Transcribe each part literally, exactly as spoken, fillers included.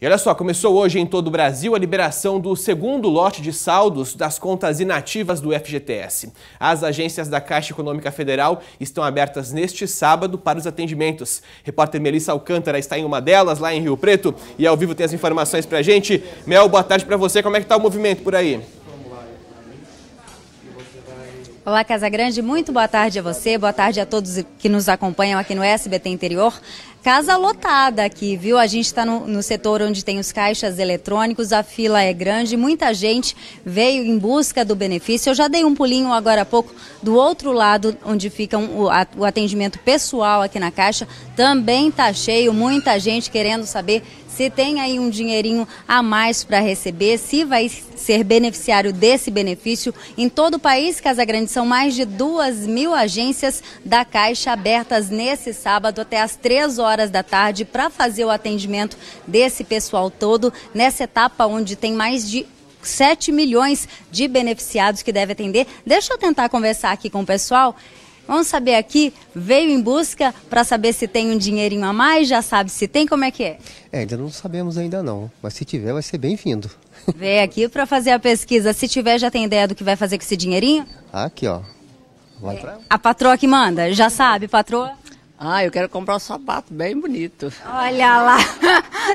E olha só, começou hoje em todo o Brasil a liberação do segundo lote de saldos das contas inativas do F G T S. As agências da Caixa Econômica Federal estão abertas neste sábado para os atendimentos. Repórter Melissa Alcântara está em uma delas, lá em Rio Preto, e ao vivo tem as informações pra gente. Mel, boa tarde pra você. Como é que tá o movimento por aí? Olá, Casagrande. Muito boa tarde a você, boa tarde a todos que nos acompanham aqui no S B T Interior. Casa lotada aqui, viu? A gente está no, no setor onde tem os caixas eletrônicos, a fila é grande, muita gente veio em busca do benefício. Eu já dei um pulinho agora há pouco do outro lado, onde fica um, o, a, o atendimento pessoal aqui na Caixa. Também está cheio, muita gente querendo saber se tem aí um dinheirinho a mais para receber, se vai ser beneficiário desse benefício. Em todo o país, Casagrande, são mais de duas mil agências da Caixa abertas nesse sábado até às três horas da tarde para fazer o atendimento desse pessoal todo, nessa etapa onde tem mais de sete milhões de beneficiados que deve atender. Deixa eu tentar conversar aqui com o pessoal. Vamos saber aqui, veio em busca para saber se tem um dinheirinho a mais, já sabe se tem, como é que é? É, ainda não sabemos ainda não, mas se tiver vai ser bem-vindo. Vem aqui para fazer a pesquisa, se tiver já tem ideia do que vai fazer com esse dinheirinho? Aqui, ó. Vai pra... A patroa que manda, já sabe, patroa? Ah, eu quero comprar um sapato bem bonito. Olha lá,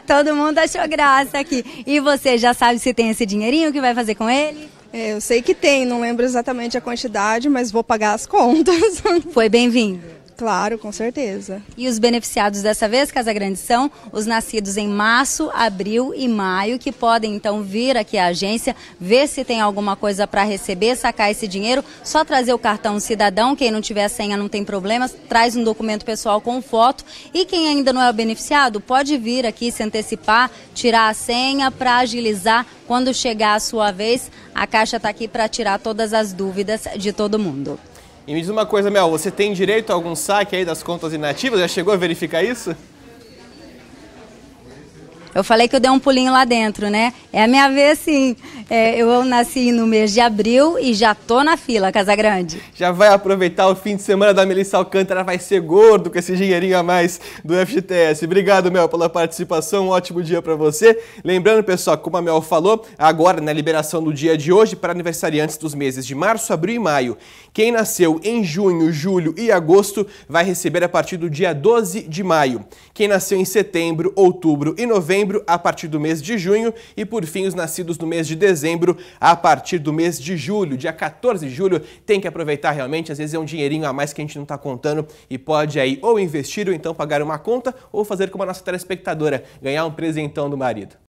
todo mundo achou graça aqui. E você já sabe se tem esse dinheirinho, o que vai fazer com ele? Eu sei que tem, não lembro exatamente a quantidade, mas vou pagar as contas. Foi bem-vindo? Claro, com certeza. E os beneficiados dessa vez, Casagrande, são os nascidos em março, abril e maio, que podem então vir aqui à agência, ver se tem alguma coisa para receber, sacar esse dinheiro, só trazer o cartão cidadão, quem não tiver senha não tem problema, traz um documento pessoal com foto, e quem ainda não é beneficiado pode vir aqui se antecipar, tirar a senha para agilizar. Quando chegar a sua vez, a Caixa está aqui para tirar todas as dúvidas de todo mundo. E me diz uma coisa, Mel, você tem direito a algum saque aí das contas inativas? Já chegou a verificar isso? Eu falei que eu dei um pulinho lá dentro, né? É a minha vez, sim. É, eu nasci no mês de abril e já tô na fila, Casagrande. Já vai aproveitar o fim de semana da Melissa Alcântara, vai ser gordo com esse dinheirinho a mais do F G T S. Obrigado, Mel, pela participação. Um ótimo dia para você. Lembrando, pessoal, como a Mel falou, agora na liberação do dia de hoje para aniversariantes dos meses de março, abril e maio. Quem nasceu em junho, julho e agosto vai receber a partir do dia doze de maio. Quem nasceu em setembro, outubro e novembro a partir do mês de junho e, por fim, os nascidos no mês de dezembro a partir do mês de julho. Dia quatorze de julho tem que aproveitar realmente, às vezes é um dinheirinho a mais que a gente não está contando e pode aí ou investir ou então pagar uma conta ou fazer como a nossa telespectadora, ganhar um presentão do marido.